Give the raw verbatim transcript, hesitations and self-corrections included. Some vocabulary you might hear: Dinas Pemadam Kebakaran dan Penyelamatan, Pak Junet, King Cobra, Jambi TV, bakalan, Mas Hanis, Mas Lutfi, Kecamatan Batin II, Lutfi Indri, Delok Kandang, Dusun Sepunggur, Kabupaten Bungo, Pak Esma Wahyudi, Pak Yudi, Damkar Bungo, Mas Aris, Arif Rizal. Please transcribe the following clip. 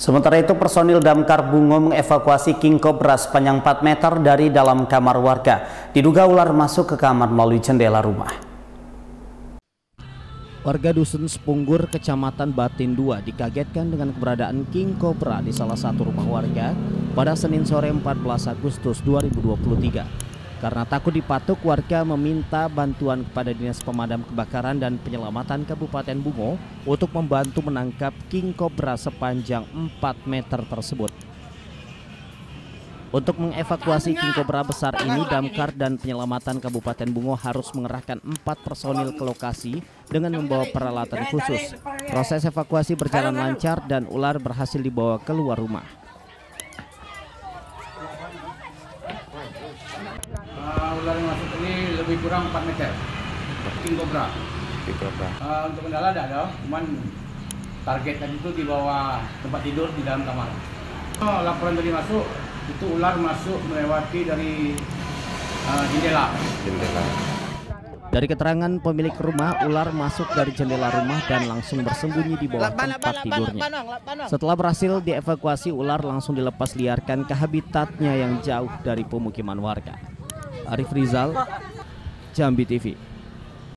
Sementara itu, personil Damkar Bungo mengevakuasi King Cobra sepanjang empat meter dari dalam kamar warga. Diduga ular masuk ke kamar melalui jendela rumah. Warga Dusun Sepunggur, Kecamatan Batin dua dikagetkan dengan keberadaan King Cobra di salah satu rumah warga pada Senin sore empat belas Agustus dua ribu dua puluh tiga. Karena takut dipatuk, warga meminta bantuan kepada Dinas Pemadam Kebakaran dan Penyelamatan Kabupaten Bungo untuk membantu menangkap King Cobra sepanjang empat meter tersebut. Untuk mengevakuasi King Cobra besar ini, Damkar dan Penyelamatan Kabupaten Bungo harus mengerahkan empat personil ke lokasi dengan membawa peralatan khusus. Proses evakuasi berjalan lancar dan ular berhasil dibawa keluar rumah. Uh, ular yang masuk ini lebih kurang empat meter. King Cobra. King Cobra. Uh, untuk kendala tidak ada, cuman target tadi itu di bawah tempat tidur di dalam kamar. Oh, laporan tadi masuk, itu ular masuk melewati dari uh, jendela. Jendela. Dari keterangan pemilik rumah, ular masuk dari jendela rumah dan langsung bersembunyi di bawah tempat tidurnya. Setelah berhasil dievakuasi, ular langsung dilepas liarkan ke habitatnya yang jauh dari pemukiman warga. Arif Rizal, Jambi T V.